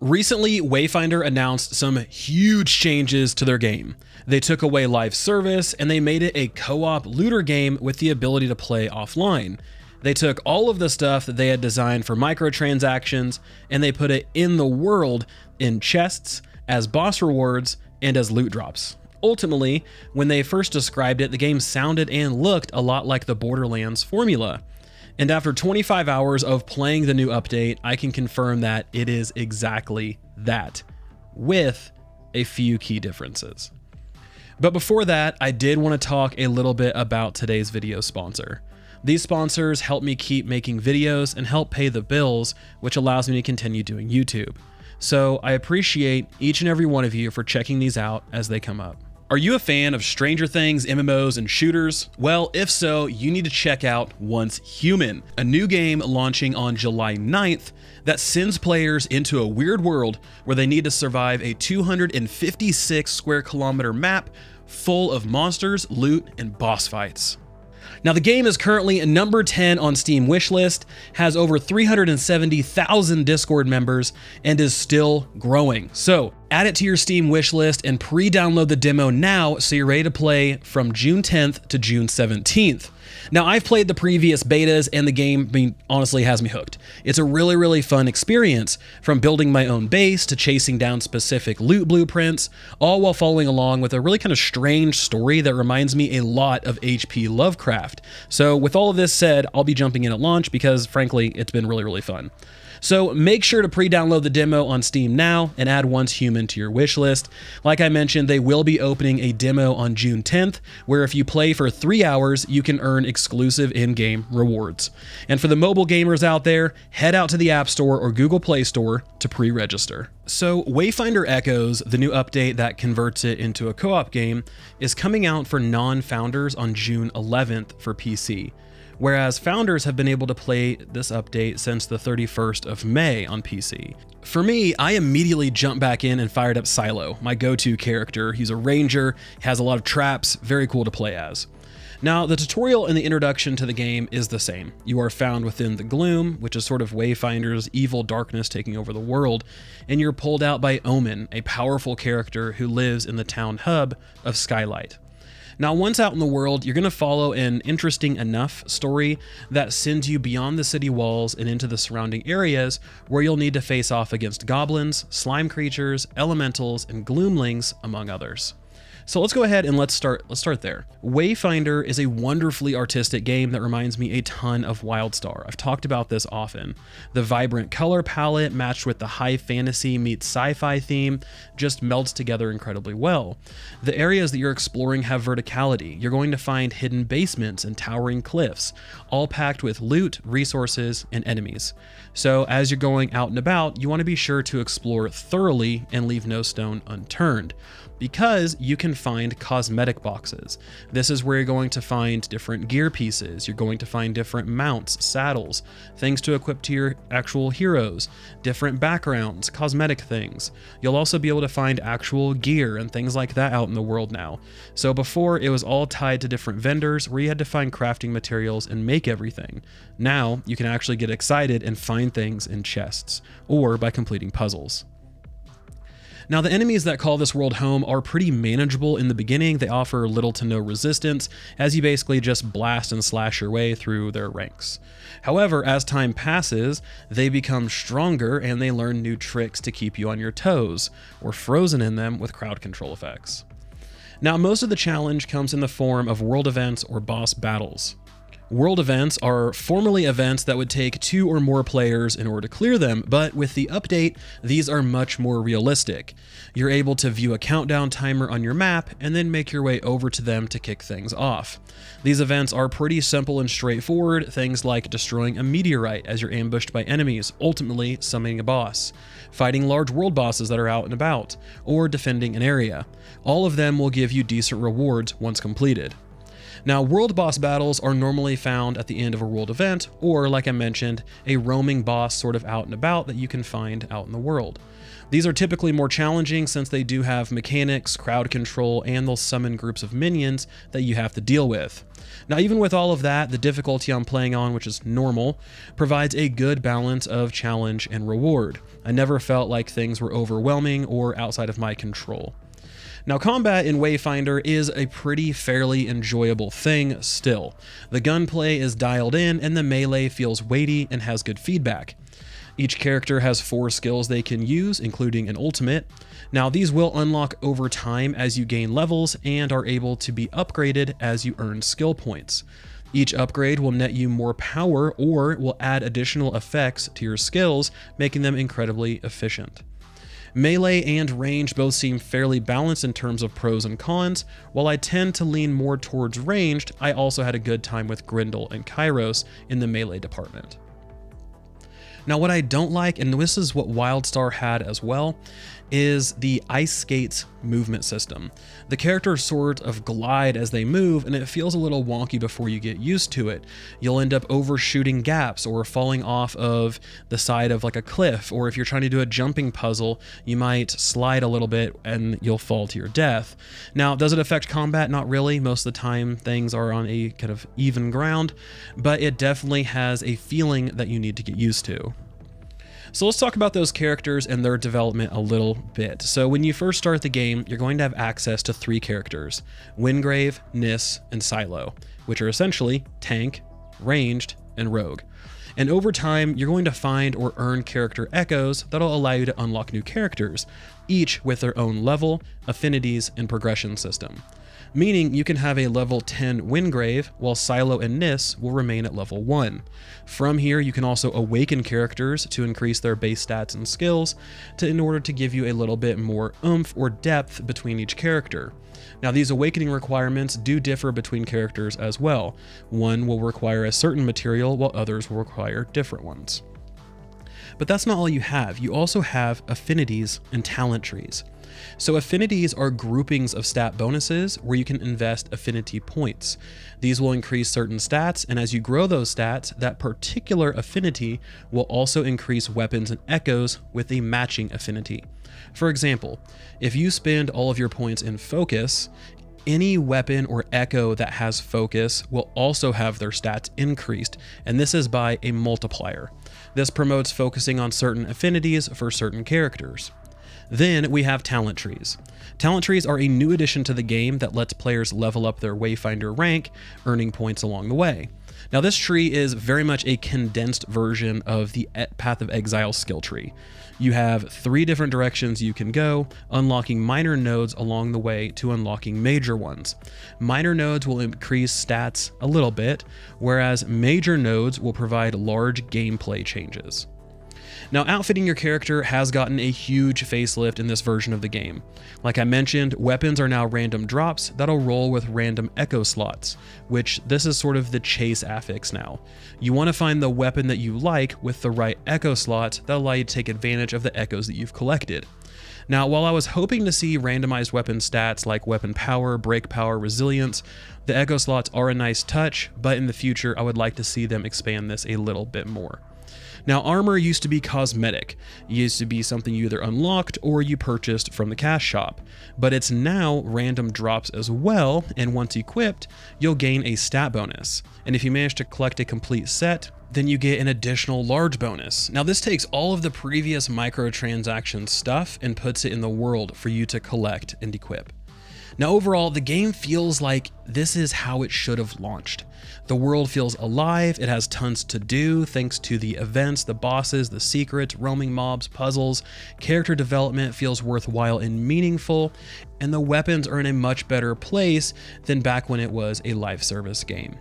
Recently, Wayfinder announced some huge changes to their game. They took away live service and they made it a co-op looter game with the ability to play offline. They took all of the stuff that they had designed for microtransactions and they put it in the world in chests, as boss rewards, and as loot drops. Ultimately, when they first described it, the game sounded and looked a lot like the Borderlands formula. And after 25 hours of playing the new update, I can confirm that it is exactly that, with a few key differences. But before that, I did want to talk a little bit about today's video sponsor. These sponsors help me keep making videos and help pay the bills, which allows me to continue doing YouTube. So I appreciate each and every one of you for checking these out as they come up. Are you a fan of Stranger Things, MMOs, and shooters? Well, if so, you need to check out Once Human, a new game launching on July 9th that sends players into a weird world where they need to survive a 256 square kilometer map full of monsters, loot, and boss fights. Now, the game is currently number 10 on Steam wishlist, has over 370,000 Discord members, and is still growing. So add it to your Steam wishlist and pre-download the demo now so you're ready to play from June 10th to June 17th. Now, I've played the previous betas and the game honestly has me hooked. It's a really, really fun experience, from building my own base to chasing down specific loot blueprints, all while following along with a really kind of strange story that reminds me a lot of H.P. Lovecraft. So with all of this said, I'll be jumping in at launch because frankly, it's been really, really fun. So make sure to pre-download the demo on Steam now and add Once Human to your wish list. Like I mentioned, they will be opening a demo on June 10th, where if you play for 3 hours, you can earn exclusive in-game rewards. And for the mobile gamers out there, head out to the App Store or Google Play Store to pre-register. So Wayfinder Echoes, the new update that converts it into a co-op game, is coming out for non-founders on June 11th for PC, whereas founders have been able to play this update since the 31st of May on PC. For me, I immediately jumped back in and fired up Silo, my go-to character. He's a ranger, has a lot of traps, very cool to play as. Now, the tutorial and the introduction to the game is the same. You are found within the gloom, which is sort of Wayfinder's evil darkness taking over the world, and you're pulled out by Omen, a powerful character who lives in the town hub of Skylight. Now, once out in the world, you're going to follow an interesting enough story that sends you beyond the city walls and into the surrounding areas, where you'll need to face off against goblins, slime creatures, elementals, and gloomlings, among others. So let's go ahead and let's start there. Wayfinder is a wonderfully artistic game that reminds me a ton of Wildstar. I've talked about this often. The vibrant color palette matched with the high fantasy meets sci-fi theme just melds together incredibly well. The areas that you're exploring have verticality. You're going to find hidden basements and towering cliffs, all packed with loot, resources, and enemies. So as you're going out and about, you want to be sure to explore thoroughly and leave no stone unturned, because you can find cosmetic boxes. This is where you're going to find different gear pieces. You're going to find different mounts, saddles, things to equip to your actual heroes, different backgrounds, cosmetic things. You'll also be able to find actual gear and things like that out in the world now. So before, it was all tied to different vendors where you had to find crafting materials and make everything. Now you can actually get excited and find things in chests or by completing puzzles. Now, the enemies that call this world home are pretty manageable in the beginning. They offer little to no resistance, as you basically just blast and slash your way through their ranks. However, as time passes, they become stronger and they learn new tricks to keep you on your toes, or frozen in them with crowd control effects. Now, most of the challenge comes in the form of world events or boss battles. World events are formerly events that would take 2 or more players in order to clear them, but with the update, these are much more realistic. You're able to view a countdown timer on your map and then make your way over to them to kick things off. These events are pretty simple and straightforward, things like destroying a meteorite as you're ambushed by enemies, ultimately summoning a boss, fighting large world bosses that are out and about, or defending an area. All of them will give you decent rewards once completed. Now, world boss battles are normally found at the end of a world event, or like I mentioned, a roaming boss sort of out and about that you can find out in the world. These are typically more challenging since they do have mechanics, crowd control, and they'll summon groups of minions that you have to deal with. Now, even with all of that, the difficulty I'm playing on, which is normal, provides a good balance of challenge and reward. I never felt like things were overwhelming or outside of my control. Now, combat in Wayfinder is a pretty fairly enjoyable thing still. The gunplay is dialed in and the melee feels weighty and has good feedback. Each character has 4 skills they can use, including an ultimate. Now, these will unlock over time as you gain levels and are able to be upgraded as you earn skill points. Each upgrade will net you more power or will add additional effects to your skills, making them incredibly efficient. Melee and range both seem fairly balanced in terms of pros and cons. While I tend to lean more towards ranged, I also had a good time with Grindel and Kairos in the melee department. Now, what I don't like, and this is what Wildstar had as well, is the ice skates movement system. The characters sort of glide as they move, and it feels a little wonky before you get used to it. You'll end up overshooting gaps or falling off of the side of like a cliff, or if you're trying to do a jumping puzzle, you might slide a little bit and you'll fall to your death. Now, does it affect combat? Not really. Most of the time things are on a kind of even ground, but it definitely has a feeling that you need to get used to. So let's talk about those characters and their development a little bit. So when you first start the game, you're going to have access to 3 characters, Wingrave, Nis, and Silo, which are essentially tank, ranged, and rogue. And over time, you're going to find or earn character echoes that'll allow you to unlock new characters, each with their own level, affinities, and progression system. Meaning you can have a level 10 Wingrave while Silo and Nis will remain at level 1. From here, you can also awaken characters to increase their base stats and skills in order to give you a little bit more oomph or depth between each character. Now, these awakening requirements do differ between characters as well. One will require a certain material while others will require different ones. But that's not all you have. You also have affinities and talent trees. So affinities are groupings of stat bonuses where you can invest affinity points. These will increase certain stats, and as you grow those stats, that particular affinity will also increase weapons and echoes with a matching affinity. For example, if you spend all of your points in focus, any weapon or echo that has focus will also have their stats increased, and this is by a multiplier. This promotes focusing on certain affinities for certain characters. Then we have talent trees. Talent trees are a new addition to the game that lets players level up their Wayfinder rank, earning points along the way. Now, this tree is very much a condensed version of the Path of Exile skill tree. You have 3 different directions you can go, unlocking minor nodes along the way to unlocking major ones. Minor nodes will increase stats a little bit, whereas major nodes will provide large gameplay changes. Now, outfitting your character has gotten a huge facelift in this version of the game. Like I mentioned, weapons are now random drops that'll roll with random echo slots, which this is sort of the chase affix now. You want to find the weapon that you like with the right echo slot that'll allow you to take advantage of the echoes that you've collected. Now, while I was hoping to see randomized weapon stats like weapon power, break power, resilience, the echo slots are a nice touch, but in the future I would like to see them expand this a little bit more. Now, armor used to be cosmetic. It used to be something you either unlocked or you purchased from the cash shop, but it's now random drops as well, and once equipped, you'll gain a stat bonus. And if you manage to collect a complete set, then you get an additional large bonus. Now, this takes all of the previous microtransaction stuff and puts it in the world for you to collect and equip. Now, overall, the game feels like this is how it should have launched. The world feels alive, it has tons to do thanks to the events, the bosses, the secrets, roaming mobs, puzzles, character development feels worthwhile and meaningful, and the weapons are in a much better place than back when it was a live service game.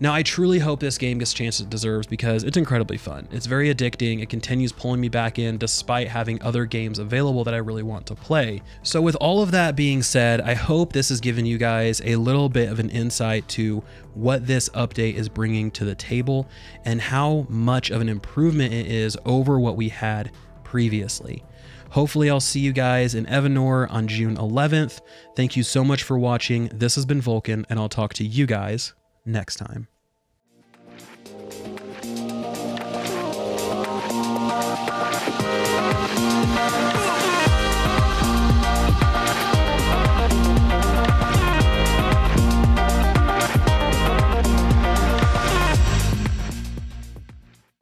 Now, I truly hope this game gets the chance it deserves because it's incredibly fun. It's very addicting. It continues pulling me back in despite having other games available that I really want to play. So with all of that being said, I hope this has given you guys a little bit of an insight to what this update is bringing to the table and how much of an improvement it is over what we had previously. Hopefully I'll see you guys in Evanor on June 11th. Thank you so much for watching. This has been Vulkan, and I'll talk to you guys next time.